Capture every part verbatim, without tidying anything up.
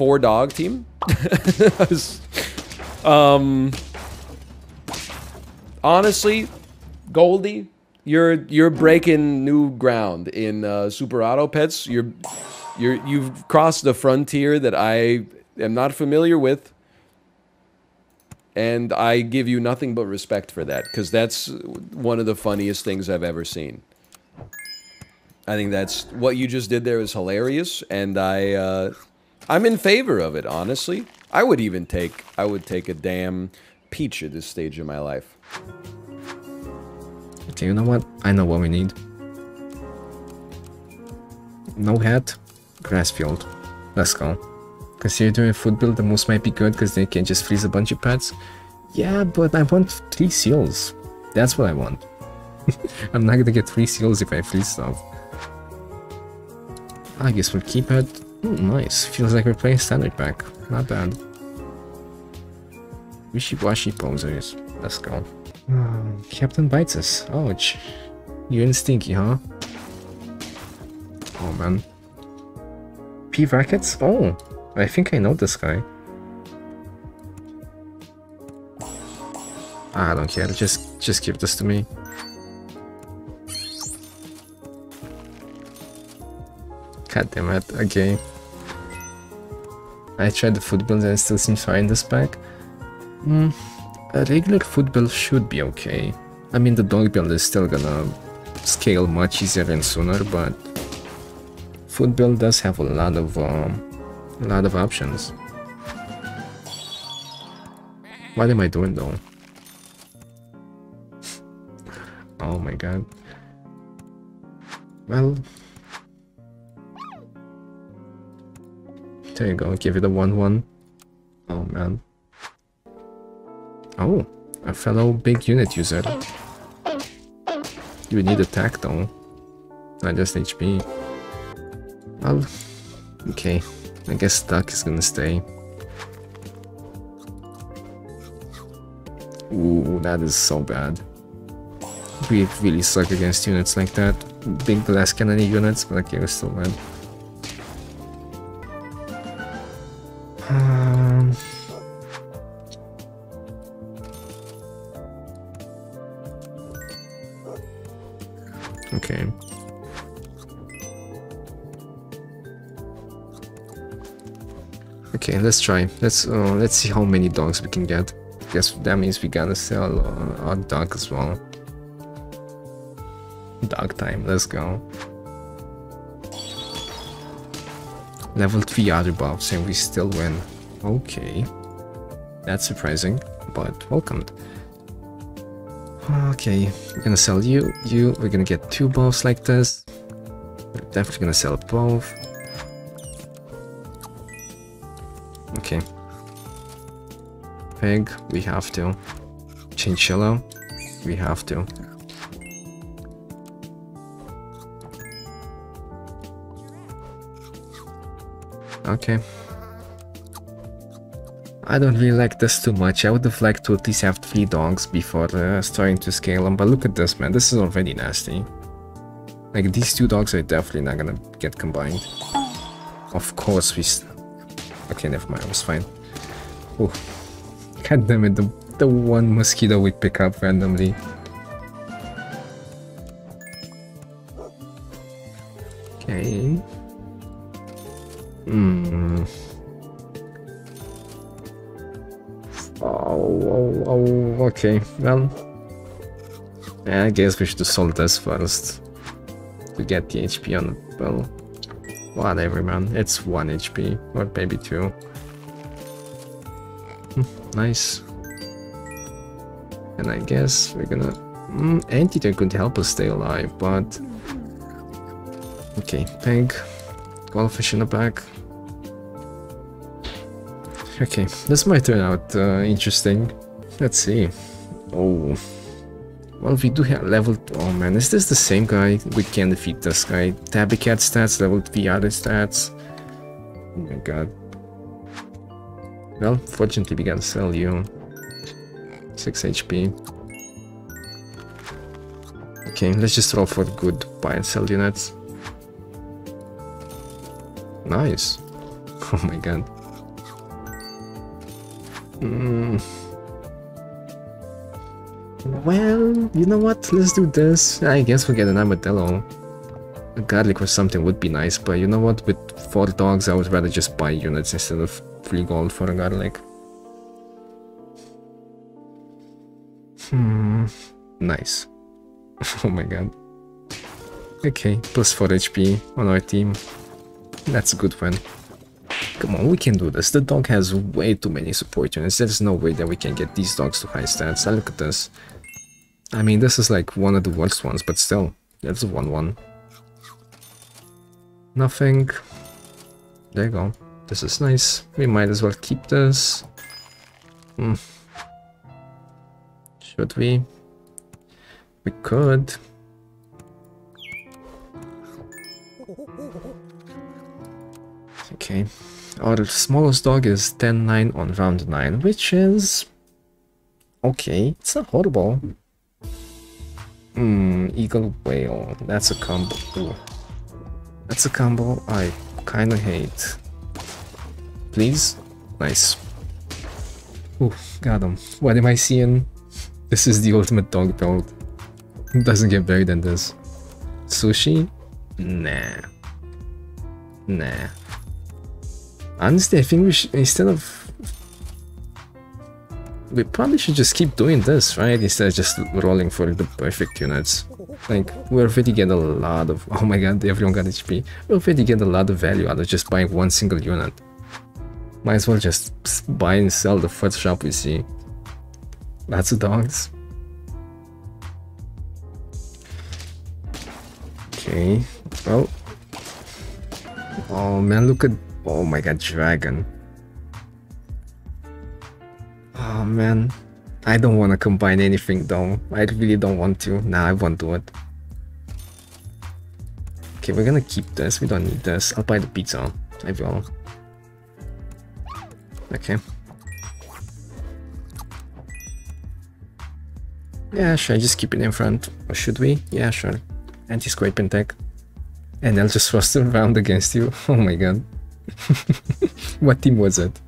four dog team. um, honestly, Goldie, you're you're breaking new ground in uh, Super Auto Pets. You're you're you've crossed the frontier that I am not familiar with, and I give you nothing but respect for that, because that's one of the funniest things I've ever seen. I think that's what you just did there is hilarious, and I uh, I'm in favor of it. Honestly, I would even take I would take a damn peach at this stage of my life. Okay, you know what? I know what we need. No hat, grass field. Let's go. Consider doing a food build. The moose might be good because they can just freeze a bunch of pets. Yeah, but I want three seals. That's what I want. I'm not gonna get three seals if I freeze stuff. I guess we'll keep it. Ooh, nice. Feels like we're playing standard pack. Not bad. Wishy-washy posers. Let's go. Uh, Captain bites us. Ouch. You're in stinky, huh? Oh man. P Rackets? Oh, I think I know this guy. I don't care. Just, just give this to me. God damn it, okay. I tried the food build and I still seem fine in this pack. Mm, a regular food build should be okay. I mean, the dog build is still gonna scale much easier and sooner, but food build does have a lot of um, a lot of options. What am I doing though? Oh my god. Well, there you go, give it a one one. Oh man. Oh, a fellow big unit user. You need attack though, not just H P. Well, okay, I guess Stuck is gonna stay. Ooh, that is so bad. We really suck against units like that. Big glass cannon units, but okay, we're still bad. Um, okay. Okay, let's try. Let's uh, let's see how many dogs we can get. I guess that means we gotta sell uh, our dog as well. Dog time. Let's go. Level three other buffs and we still win. Okay. That's surprising, but welcomed. Okay, we're gonna sell you. You, we're gonna get two buffs like this. We're definitely gonna sell both. Okay. Pig, we have to. Chinchilla, we have to. Okay. I don't really like this too much. I would have liked to at least have three dogs before uh, starting to scale them. But look at this, man. This is already nasty. Like, these two dogs are definitely not gonna get combined. Of course we... St okay, never mind. I was fine. Ooh. God damn it. The, the one mosquito we pick up randomly. Okay... Mm. Oh, oh, oh, okay, well, I guess we should solve this first to get the H P on it. Well, whatever, man, it's one H P, or maybe two. Mm, nice. And I guess we're gonna... Mm, anteater could help us stay alive, but... Okay, pig, goldfish in the back. Okay, this might turn out uh, interesting. Let's see. Oh, well, we do have level. Oh man, is this the same guy? We can defeat this guy. Tabby cat stats, level three other stats. Oh my god. Well, fortunately, we gotta sell you. six H P. Okay, let's just roll for good buy and sell units. Nice. Oh my god. Mm. Well, you know what? Let's do this. I guess we'll get an armadillo. A garlic or something would be nice, but you know what? With four dogs, I would rather just buy units instead of three gold for a garlic. Hmm. Nice. Oh my god. Okay, plus four H P on our team. That's a good one. Come on, we can do this. The dog has way too many support units. There's no way that we can get these dogs to high stats. I look at this. I mean, this is like one of the worst ones, but still. That's a one one. Nothing. There you go. This is nice. We might as well keep this. Hmm. Should we? We could. Okay. Our smallest dog is ten nine on round nine, which is... okay, it's not horrible. Hmm, Eagle Whale. That's a combo. Ooh. That's a combo I kinda hate. Please? Nice. Ooh, got him. What am I seeing? This is the ultimate dog build. It doesn't get better than this. Sushi? Nah. Nah. Honestly, I think we should, instead of... we probably should just keep doing this, right? Instead of just rolling for the perfect units. Like, we already get a lot of... oh my god, everyone got H P. We already get a lot of value out of just buying one single unit. Might as well just buy and sell the first shop we see. Lots of dogs. Okay, well... oh man, look at... oh my god, dragon. Oh man. I don't want to combine anything though. I really don't want to. Nah, I won't do it. Okay, we're gonna keep this. We don't need this. I'll buy the pizza. I will. Okay. Yeah, should I just keep it in front? Or should we? Yeah, sure. Anti-scrape and tech. And I'll just thrust it around against you. Oh my god. What team was it?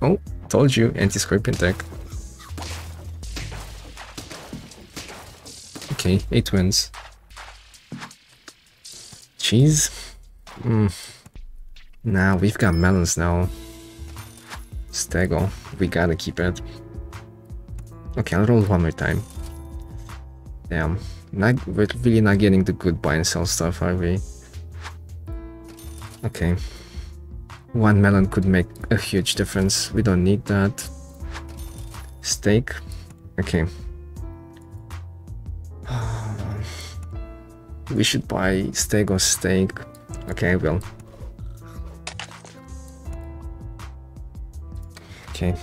Oh, told you, anti-scraping tech. Okay, eight wins. Cheese? Mm. Nah, we've got melons now. Stego, we gotta keep it. Okay, I'll roll one more time. Damn, not, we're really not getting the good buy and sell stuff, are we? Okay, one melon could make a huge difference. We don't need that. Steak. Okay. We should buy steak or steak. Okay, I will. Okay.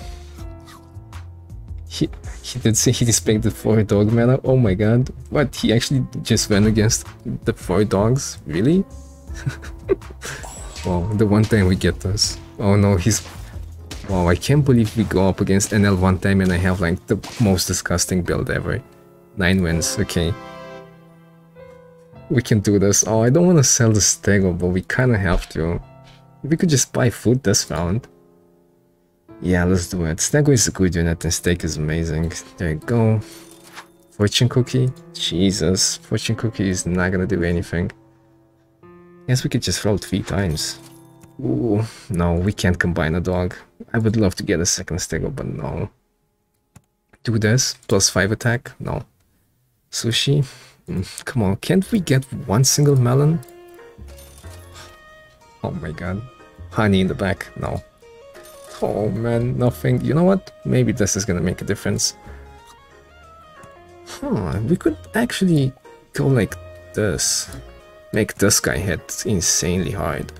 He, he did say he respected four dog mana. Oh my god. What? He actually just went against the four dogs? Really? Wow, the one time we get this. Oh no, he's... wow, I can't believe we go up against N L one time and I have like the most disgusting build ever. Nine wins, okay. We can do this. Oh, I don't want to sell the Stego, but we kind of have to. We could just buy food this round. Yeah, let's do it. Stego is a good unit and steak is amazing. There you go. Fortune cookie? Jesus, fortune cookie is not gonna do anything. Guess we could just roll three times. Ooh, no, we can't combine a dog. I would love to get a second Stego, but no. Do this, plus five attack? No. Sushi? Mm, come on, can't we get one single melon? Oh my god. Honey in the back? No. Oh man, nothing. You know what? Maybe this is gonna make a difference. Huh, we could actually go like this. Make this guy hit insanely hard.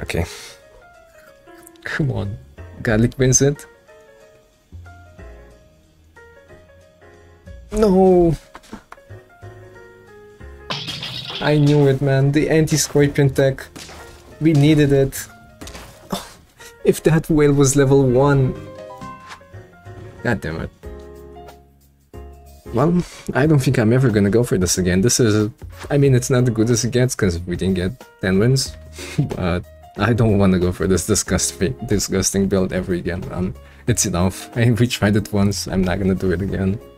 Okay. Come on. Garlic wins it. No! I knew it, man. The anti-scorpion tech. We needed it. Oh, if that whale was level one. God damn it. Well, I don't think I'm ever gonna go for this again. This is... a, I mean, it's not as good as it gets, because we didn't get ten wins, but I don't want to go for this disgusting disgusting build ever again. Um, it's enough. I, we tried it once. I'm not gonna do it again.